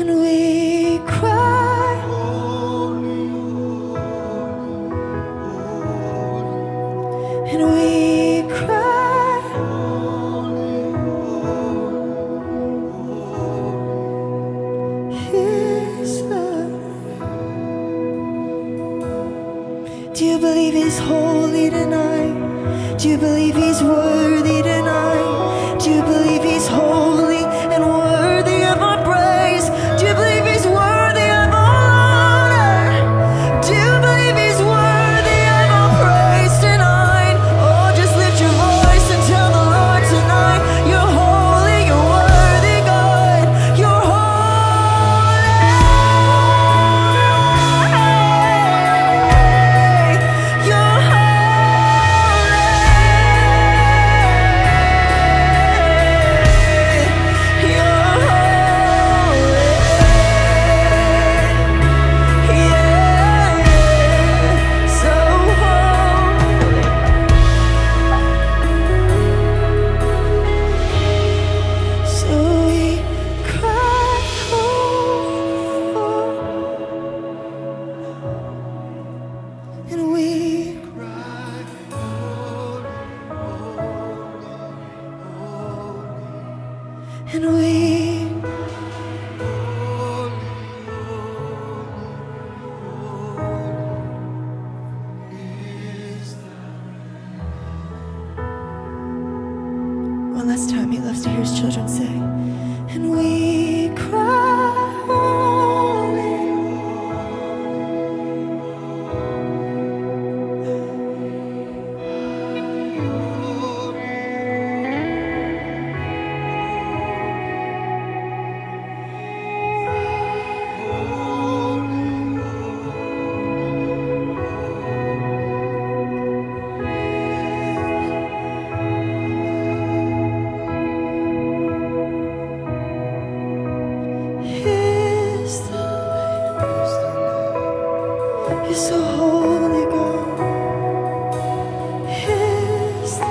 and we cry, holy, holy, holy. And we cry, holy, holy, holy. His love. Do you believe He's holy tonight? Do you believe He's worthy tonight? Do you believe He's holy and worthy of our praise? Do you believe He's worthy of our honor? Do you believe He's worthy of our praise tonight? Oh, just lift your voice and tell the Lord tonight, you're holy, you're worthy, God, you're holy, you're and we holy, holy, holy is thy name. One last time, He loves to hear His children say, and we cry, holy, you're so holy, God. His love.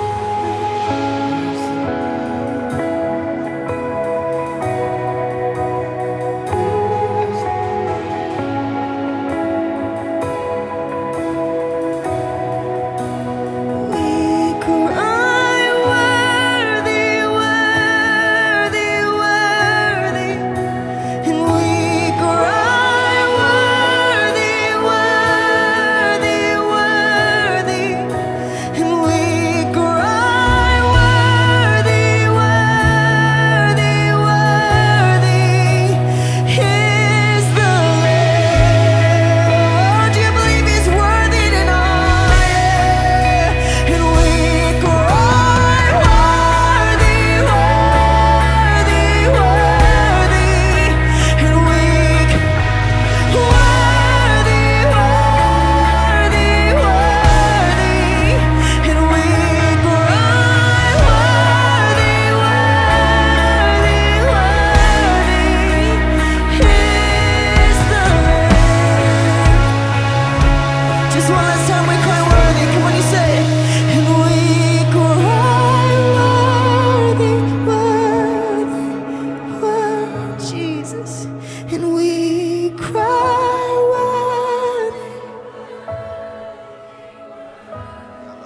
We cry, worthy, worthy, worthy. And we cry,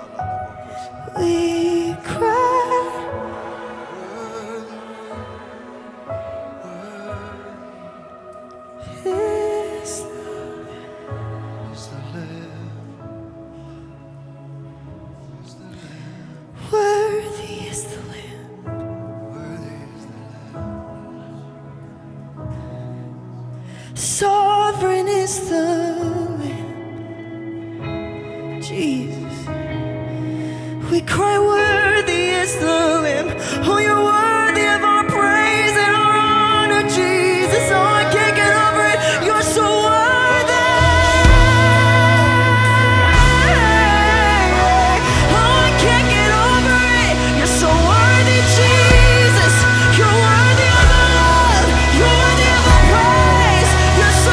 and we cry, worthy. We cry, worthy, worthy. His love is the Lamb. Worthy is the Lamb. Sovereign is the Lamb, Jesus. We cry, worthy is the Lamb. Oh, you're worthy of our praise and our honor, Jesus. Oh, I can't get over it. You're so worthy. Oh, I can't get over it. You're so worthy, Jesus. You're worthy of our love. You're worthy of our praise. Come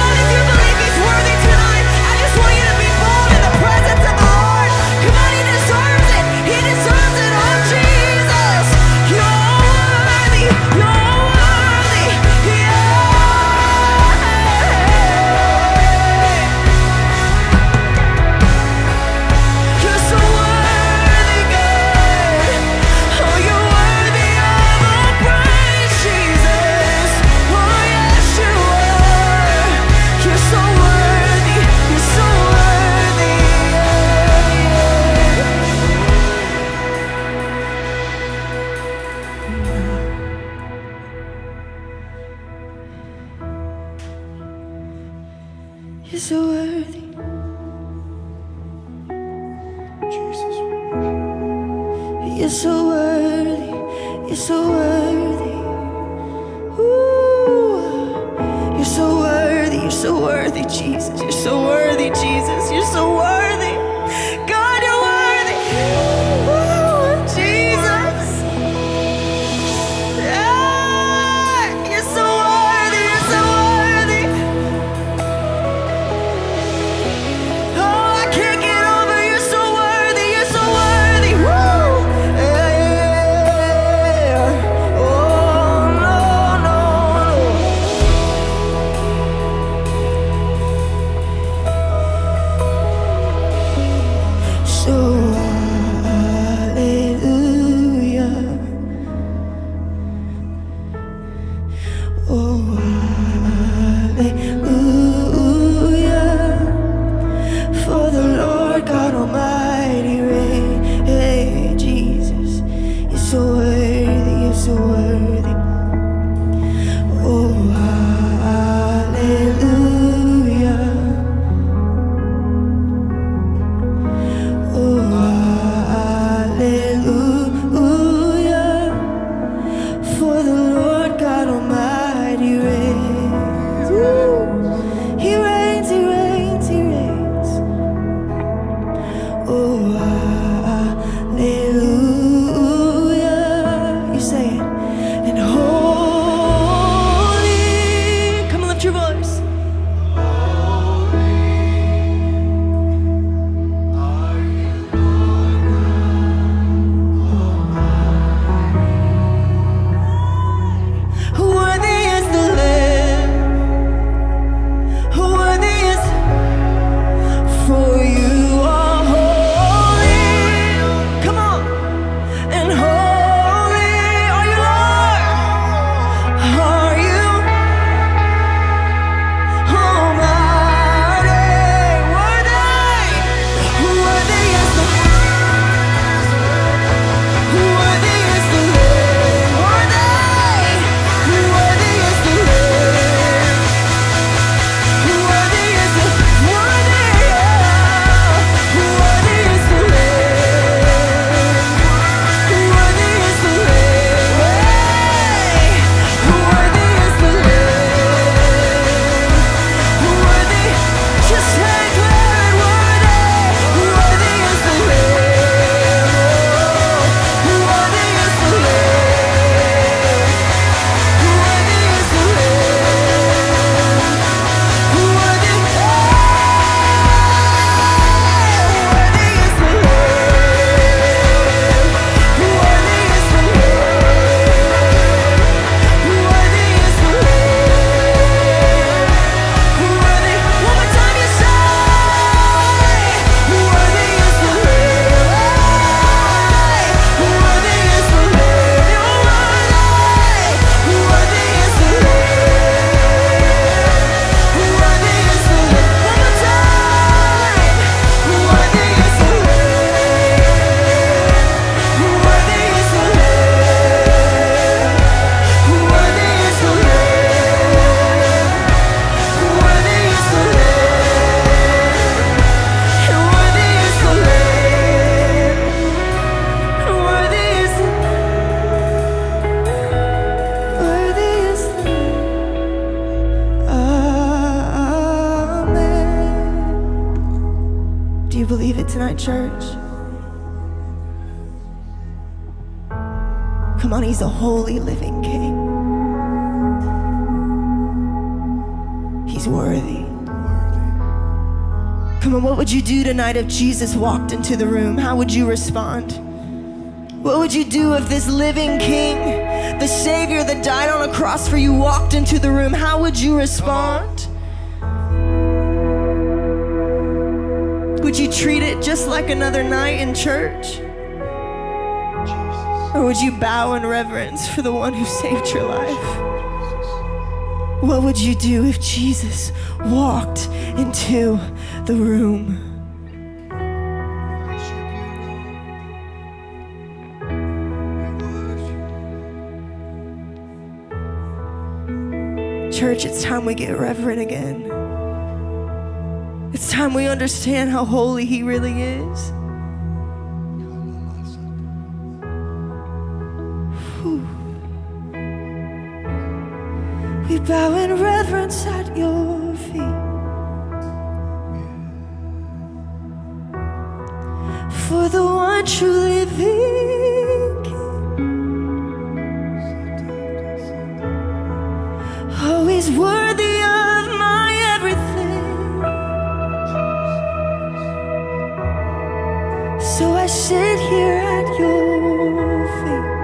on, if you believe He's worthy tonight, I just want you to be bold. so worthy. Jesus, you're so worthy, you're so worthy. Ooh. You're so worthy, Jesus. You're so worthy, Jesus. You're so worthy. God, you're worthy. Ooh, Jesus. Yeah. You're so worthy, you're so worthy. Oh, I can't get over. You're so worthy, you're so worthy. Woo. Yeah. Oh, no, no. So believe it tonight, church. Come on, he's a holy living king. He's worthy. Come on, what would you do tonight if Jesus walked into the room? How would you respond? What would you do if this living king, the Savior that died on a cross for you, walked into the room? How would you respond? Would you treat it just like another night in church? Jesus. Or would you bow in reverence for the one who saved your life? What would you do if Jesus walked into the room? Church, it's time we get reverent again. It's time we understand how holy He really is. Whew. We bow in reverence at your feet, for the one true living King. Oh, He's worthy. So I sit here at your feet.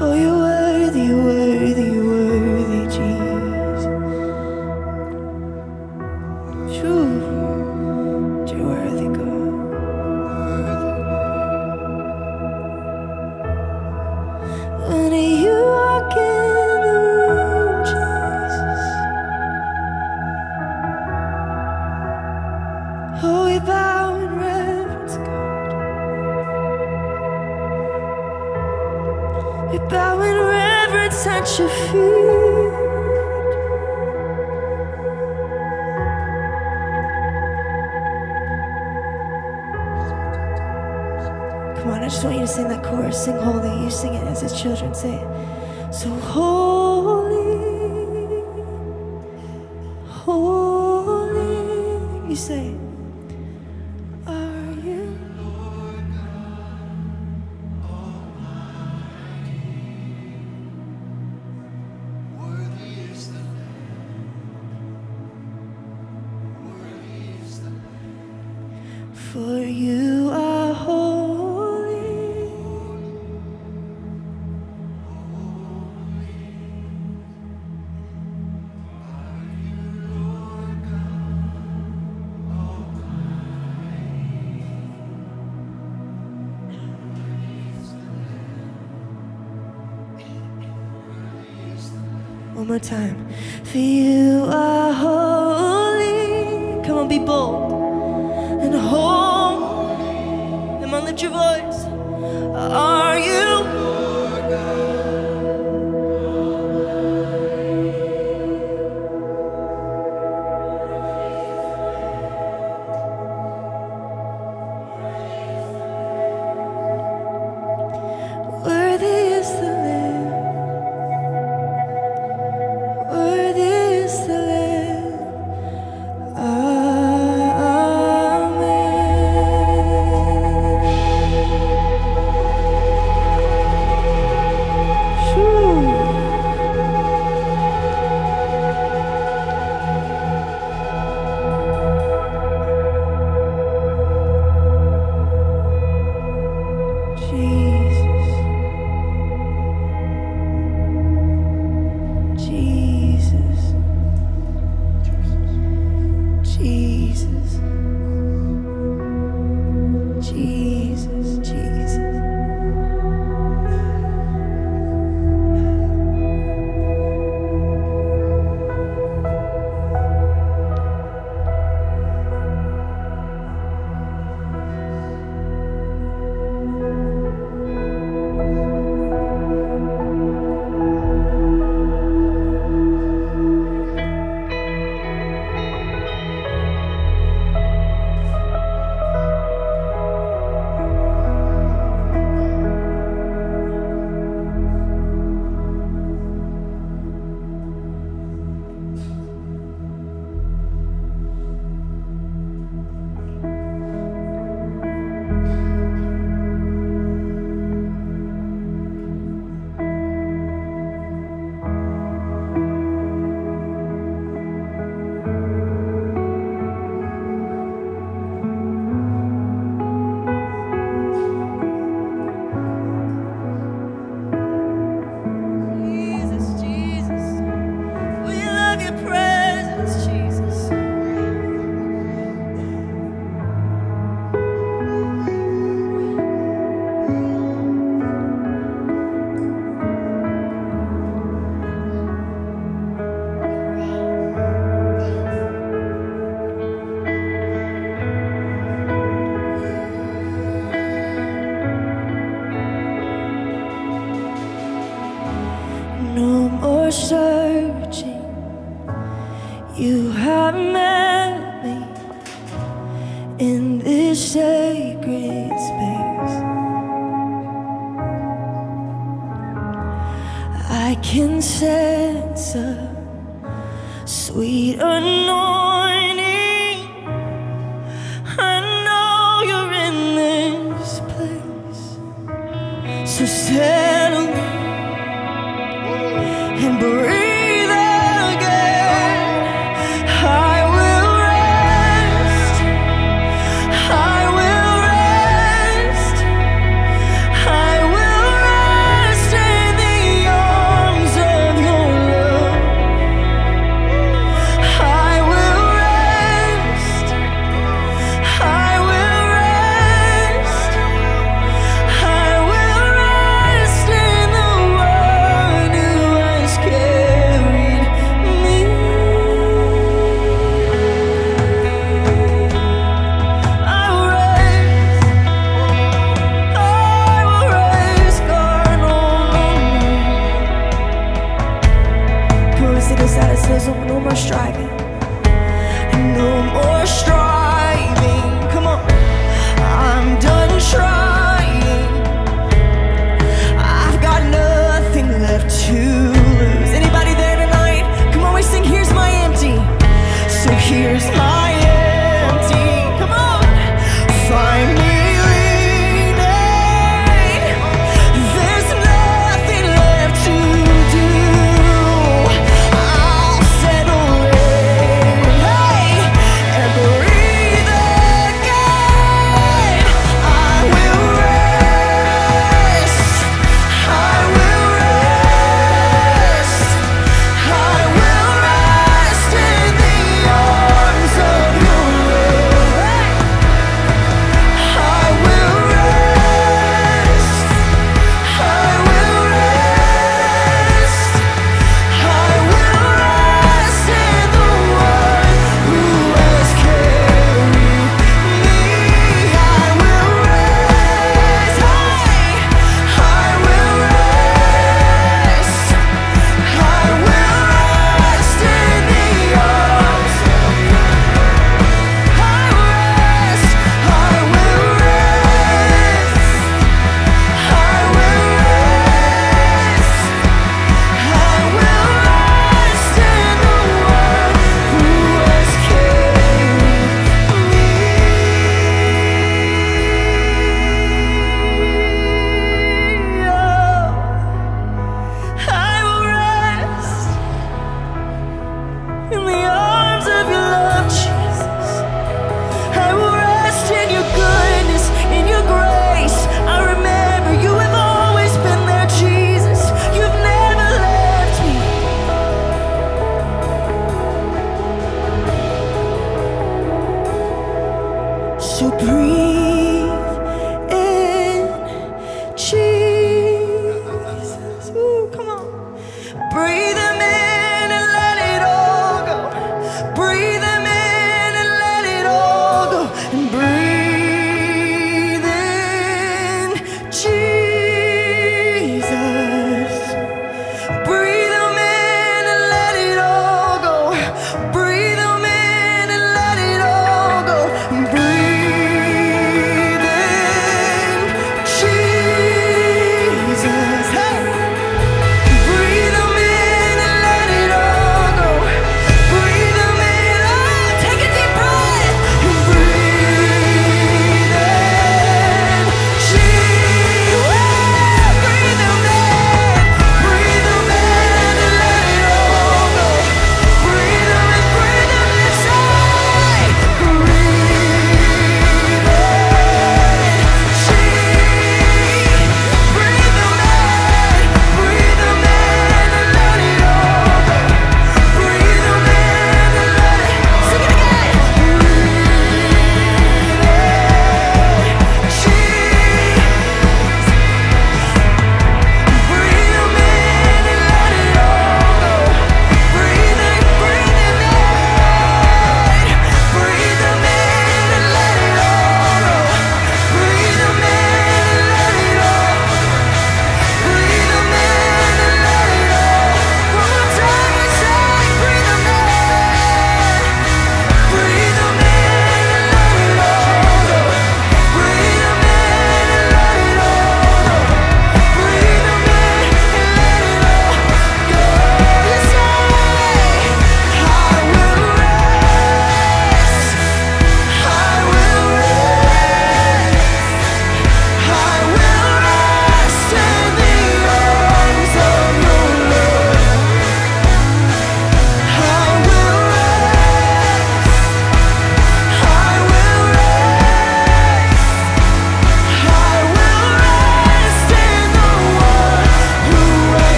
Oh, you're worthy, worthy, worthy, Jesus. You're worthy, God. When you walk in the room, Jesus, oh, we bow in reverence, God. We bow in reverence at your feet. Come on, I just want you to sing that chorus. Sing holy. You sing it as His children. Say it. So holy, holy. You say it. For you are holy, one more time. For you are holy. Come on, be bold and holy. Lift your voice. Are you? Searching can sense a sweet anointing. I know you're in this place, so settle and breathe.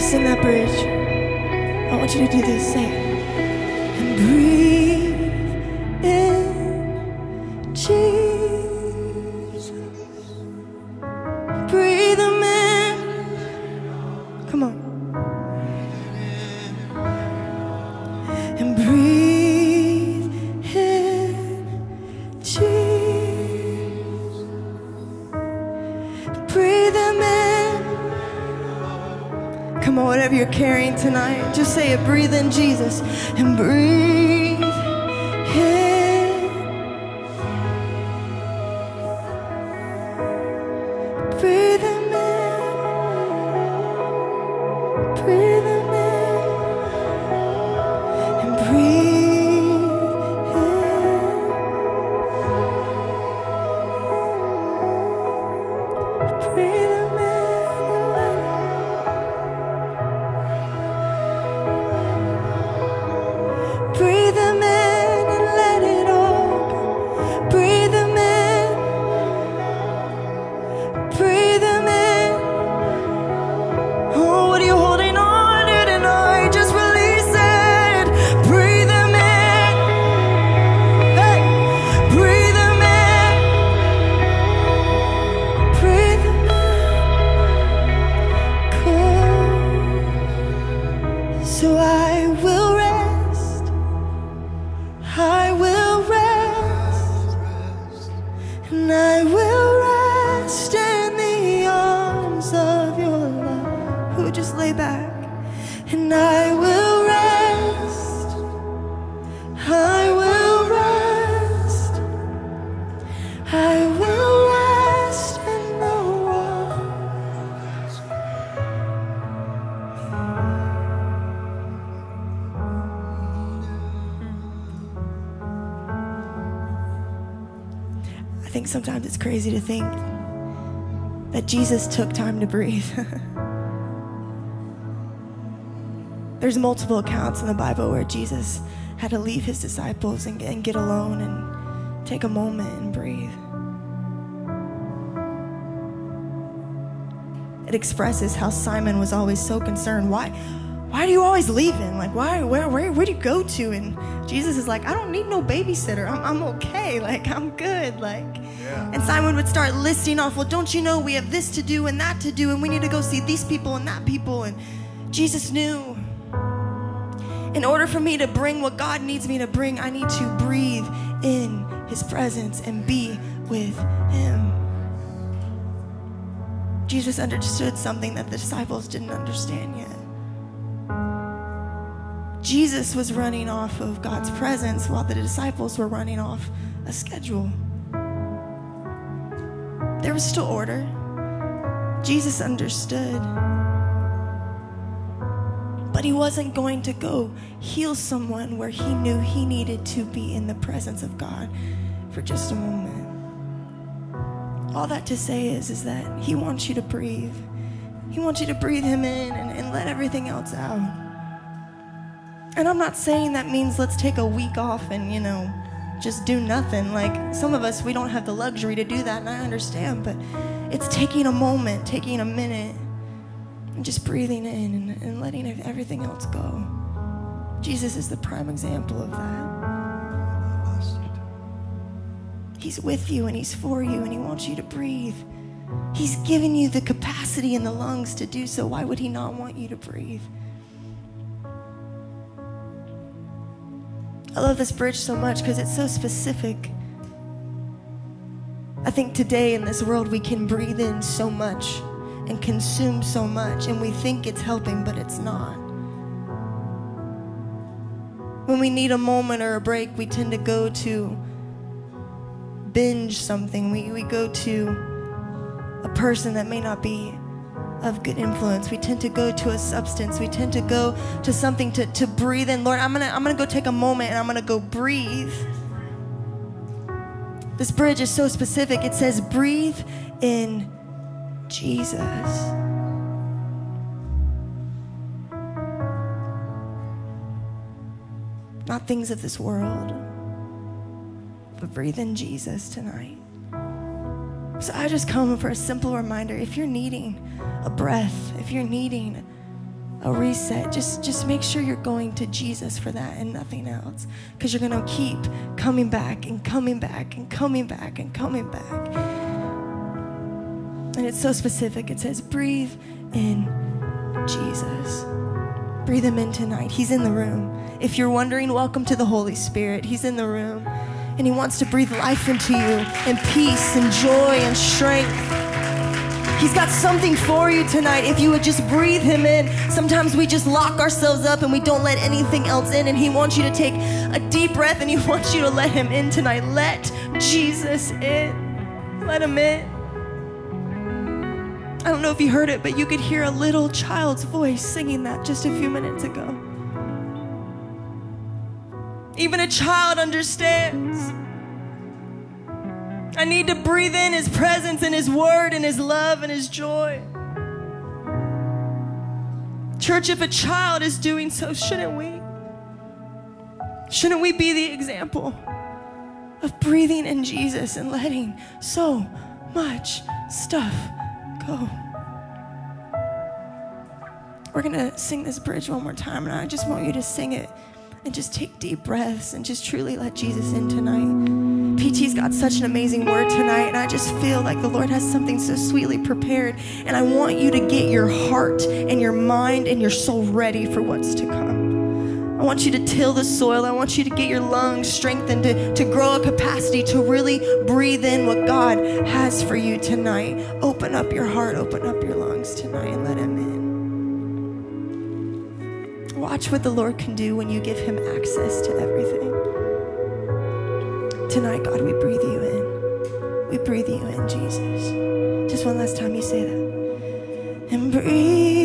descend that bridge, I want you to do this. Say, and breathe in Jesus. Breathe Him in. Come on. And breathe in Jesus. Breathe Him in. Come on, whatever you're carrying tonight, just say it, breathe in Jesus, and breathe in. Breathe Him in. Breathe Him in. And breathe in. Breathe in. So I will rest, and I will rest in the arms of your love. Who just lay back, and I will rest, I will rest, I will rest in the warmth. I think sometimes it's crazy to think that Jesus took time to breathe. There's multiple accounts in the Bible where Jesus had to leave his disciples and get alone and take a moment and breathe. It expresses how Simon was always so concerned. Why do you always leave him? Like, why? Where do you go to? And Jesus is like, I don't need no babysitter. I'm okay. Like, I'm good. Like, yeah. And Simon would start listing off, well, don't you know we have this to do and that to do, and we need to go see these people and that people. And Jesus knew, in order for me to bring what God needs me to bring, I need to breathe in His presence and be with Him. Jesus understood something that the disciples didn't understand yet. Jesus was running off of God's presence while the disciples were running off a schedule. There was still order. Jesus understood. But He wasn't going to go heal someone where He knew he needed to be in the presence of God for just a moment. All that to say is that He wants you to breathe. He wants you to breathe Him in and let everything else out. And I'm not saying that means let's take a week off and, you know, just do nothing. Like, some of us, we don't have the luxury to do that, and I understand. But it's taking a moment, taking a minute, and just breathing in and letting everything else go. Jesus is the prime example of that. He's with you, and He's for you, and He wants you to breathe. He's given you the capacity and the lungs to do so. Why would He not want you to breathe? I love this bridge so much because it's so specific. I think today in this world we can breathe in so much and consume so much, and we think it's helping, but it's not. When we need a moment or a break, we tend to go to binge something. We go to a person that may not be of good influence. We tend to go to a substance. We tend to go to something to breathe in. Lord, I'm gonna go take a moment and I'm gonna go breathe. This bridge is so specific. It says, breathe in Jesus. Not things of this world, but breathe in Jesus tonight. So I just come for a simple reminder, if you're needing a breath, if you're needing a reset. Just make sure you're going to Jesus for that and nothing else, because you're going to keep coming back and coming back and coming back and coming back. And it's so specific. It says, breathe in Jesus. Breathe him in tonight. He's in the room. If you're wondering, welcome to the Holy Spirit. He's in the room, and he wants to breathe life into you, and peace and joy and strength. He's got something for you tonight if you would just breathe him in. Sometimes we just lock ourselves up and we don't let anything else in, and he wants you to take a deep breath and he wants you to let him in tonight. Let Jesus in. Let him in. I don't know if you heard it, but you could hear a little child's voice singing that just a few minutes ago. Even a child understands. I need to breathe in his presence and his word and his love and his joy. Church, if a child is doing so, shouldn't we? Shouldn't we be the example of breathing in Jesus and letting so much stuff go? We're going to sing this bridge one more time, and I just want you to sing it and just take deep breaths and just truly let Jesus in tonight. PT's got such an amazing word tonight, and I just feel like the Lord has something so sweetly prepared, and I want you to get your heart and your mind and your soul ready for what's to come. I want you to till the soil. I want you to get your lungs strengthened to grow a capacity to really breathe in what God has for you tonight. Open up your heart, open up your lungs tonight, and let him in. Watch what the Lord can do when you give him access to everything. Tonight, God, we breathe you in. We breathe you in, Jesus. Just one last time, you say that. And breathe.